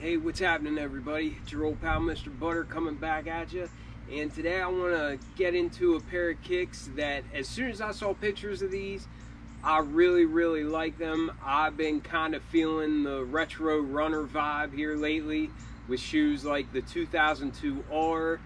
Hey, what's happening everybody? It's your old pal Mr. Butter coming back at you, and today I want to get into a pair of kicks that, as soon as I saw pictures of these, I really like them. I've been kind of feeling the retro runner vibe here lately with shoes like the 2002 R.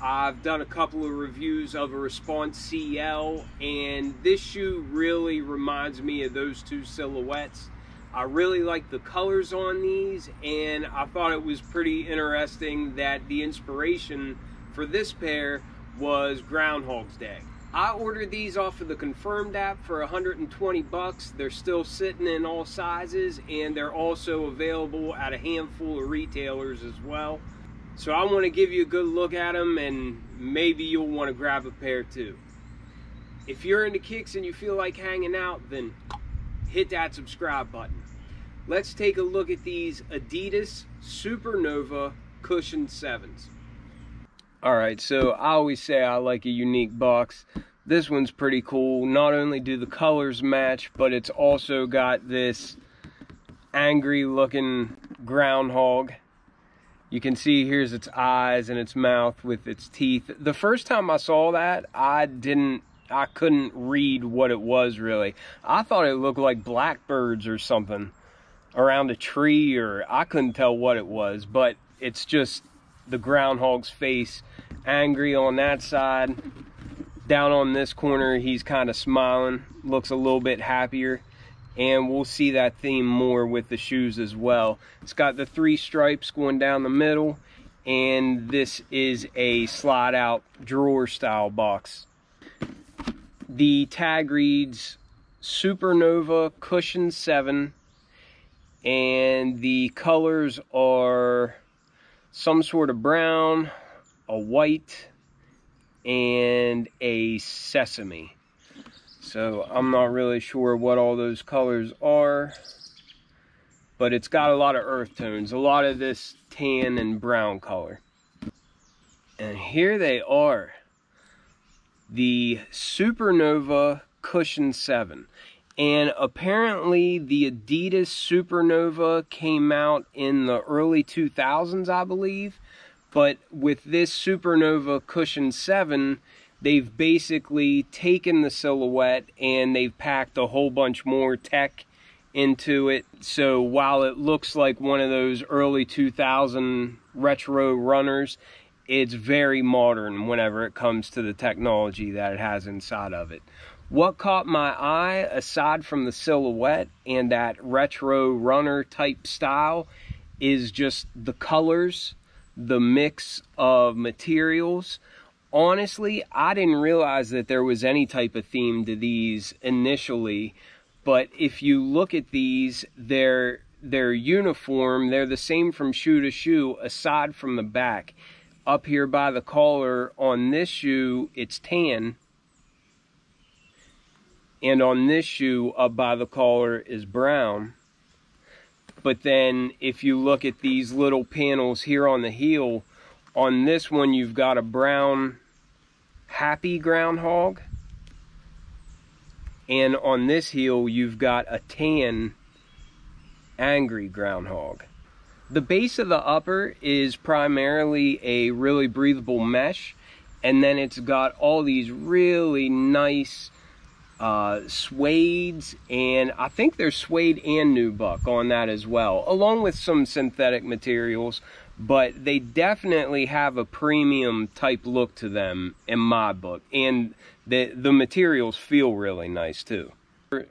I've done a couple of reviews of a Response CL, and this shoe really reminds me of those two silhouettes. I really like the colors on these, and I thought it was pretty interesting that the inspiration for this pair was Groundhog's Day. I ordered these off of the Confirmed App for 120 bucks. They're still sitting in all sizes, and they're also available at a handful of retailers as well. So I want to give you a good look at them, and maybe you'll want to grab a pair too. If you're into kicks and you feel like hanging out, then hit that subscribe button. Let's take a look at these Adidas Supernova Cushion 7s. Alright, so I always say I like a unique box. This one's pretty cool. Not only do the colors match, but it's also got this angry looking groundhog. You can see here's its eyes and its mouth with its teeth. The first time I saw that, I couldn't read what it was really. I thought it looked like blackbirds or something around a tree, or I couldn't tell what it was, but it's just the groundhog's face, angry on that side. Down on this corner, he's kind of smiling, looks a little bit happier. And we'll see that theme more with the shoes as well. It's got the three stripes going down the middle, and this is a slide out drawer style box. The tag reads Supernova Cushion 7, and the colors are some sort of brown, a white, and a sesame. So I'm not really sure what all those colors are, but it's got a lot of earth tones, a lot of this tan and brown color. And here they are, the Supernova Cushion 7. And apparently the Adidas Supernova came out in the early 2000s, I believe. But with this Supernova Cushion 7, they've basically taken the silhouette and they've packed a whole bunch more tech into it. So while it looks like one of those early 2000 retro runners, it's very modern whenever it comes to the technology that it has inside of it. What caught my eye, aside from the silhouette and that retro runner type style, is just the colors, the mix of materials. Honestly, I didn't realize that there was any type of theme to these initially, but if you look at these, they're uniform. They're the same from shoe to shoe, aside from the back. Up here by the collar on this shoe, it's tan. And on this shoe, up by the collar, is brown. But then if you look at these little panels here on the heel, on this one, you've got a brown happy groundhog, and on this heel you've got a tan angry groundhog. The base of the upper is primarily a really breathable mesh, and then it's got all these really nice suedes, and I think there's suede and nubuck on that as well, along with some synthetic materials, but they definitely have a premium type look to them in my book, and the materials feel really nice too.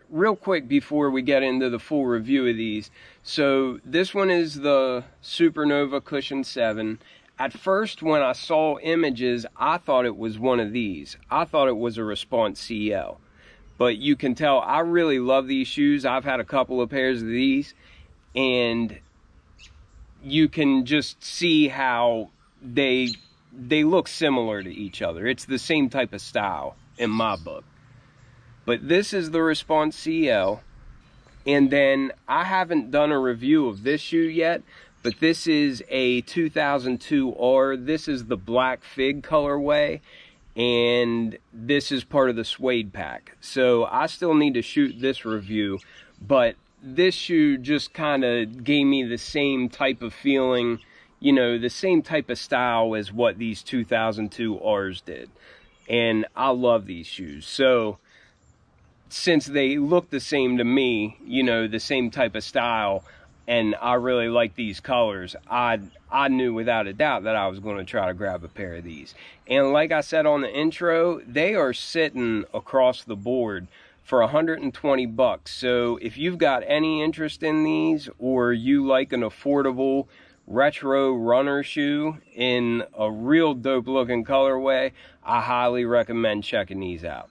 Real quick before we get into the full review of these, so this one is the Supernova Cushion 7. At first when I saw images, I thought it was one of these. I thought it was a Response CL, but you can tell I really love these shoes. I've had a couple of pairs of these, and you can just see how they look similar to each other. It's the same type of style in my book. But this is the Response CL, and then I haven't done a review of this shoe yet, but this is a 2002 R. This is the black fig colorway, and this is part of the suede pack. So I still need to shoot this review, but this shoe just kind of gave me the same type of feeling, you know, the same type of style as what these 2002 R's did. And I love these shoes. So since they look the same to me, you know, the same type of style, and I really like these colors, I knew without a doubt that I was going to try to grab a pair of these. And like I said on the intro, they are sitting across the board for $120. So if you've got any interest in these, or you like an affordable retro runner shoe in a real dope looking colorway, I highly recommend checking these out.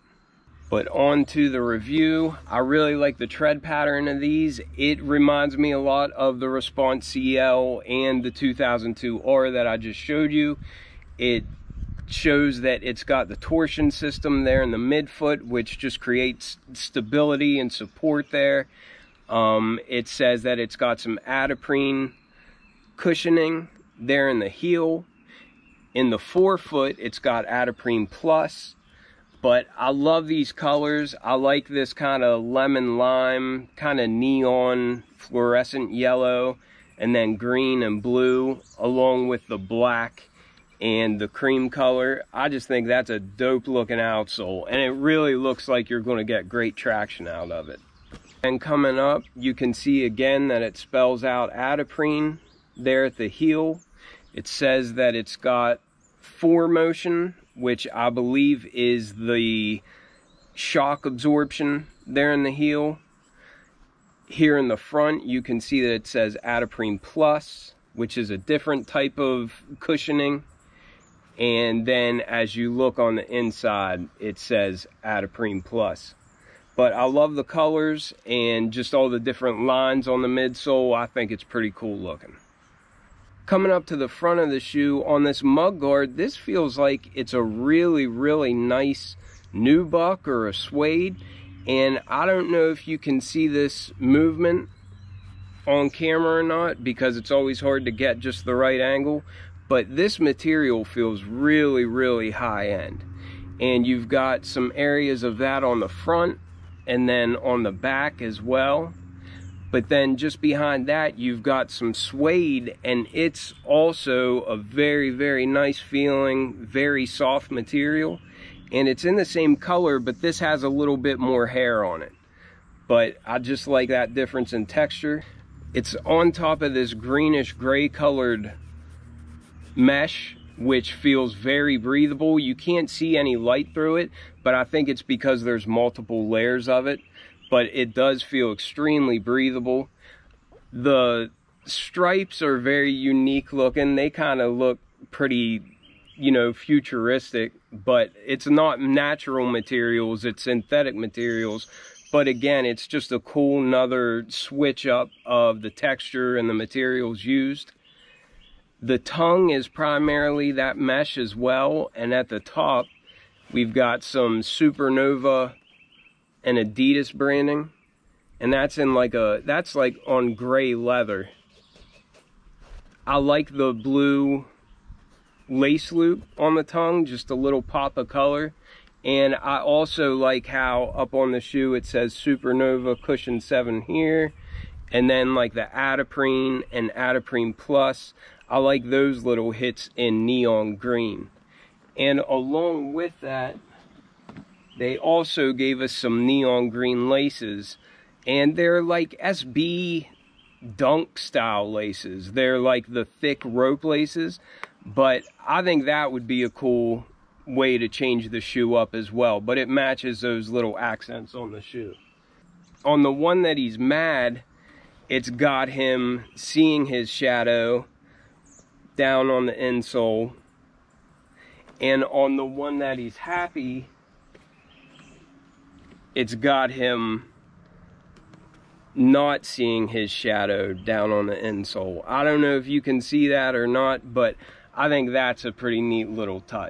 But on to the review. I really like the tread pattern of these. It reminds me a lot of the Response CL and the 2002 R that I just showed you. It shows that it's got the torsion system there in the midfoot, which just creates stability and support there. It says that it's got some Adiprene cushioning there in the heel. In the forefoot, it's got Adiprene Plus. But I love these colors. I like this kind of lemon lime, kind of neon fluorescent yellow, and then green and blue, along with the black and the cream color. I just think that's a dope looking outsole, and it really looks like you're going to get great traction out of it. And coming up, you can see again that it spells out Adiprene there at the heel. It says that it's got Formotion, which I believe is the shock absorption there in the heel. Here in the front, you can see that it says Adiprene Plus, which is a different type of cushioning. And then as you look on the inside, it says Adiprene Plus. But I love the colors and just all the different lines on the midsole. I think it's pretty cool looking. Coming up to the front of the shoe on this mug guard, this feels like it's a really, really nice nubuck or a suede. And I don't know if you can see this movement on camera or not, because it's always hard to get just the right angle. But this material feels really, really high end. And you've got some areas of that on the front and then on the back as well. But then just behind that, you've got some suede, and it's also a very, very nice feeling, very soft material. And it's in the same color, but this has a little bit more hair on it. But I just like that difference in texture. It's on top of this greenish gray colored mesh, which feels very breathable. You can't see any light through it, but I think it's because there's multiple layers of it. But it does feel extremely breathable. The stripes are very unique looking. They kind of look pretty, you know, futuristic, but it's not natural materials, it's synthetic materials. But again, it's just a cool another switch up of the texture and the materials used. The tongue is primarily that mesh as well. And at the top, we've got some Supernova and Adidas branding, and that's in like a, that's like on gray leather. I like the blue lace loop on the tongue, just a little pop of color. And I also like how up on the shoe it says Supernova Cushion 7 here, and then like the Adiprene and Adiprene Plus. I like those little hits in neon green. And along with that, they also gave us some neon green laces, and they're like SB dunk style laces. They're like the thick rope laces, but I think that would be a cool way to change the shoe up as well. But it matches those little accents on the shoe. On the one that he's mad, it's got him seeing his shadow down on the insole. And on the one that he's happy, it's got him not seeing his shadow down on the insole. I don't know if you can see that or not, but I think that's a pretty neat little touch.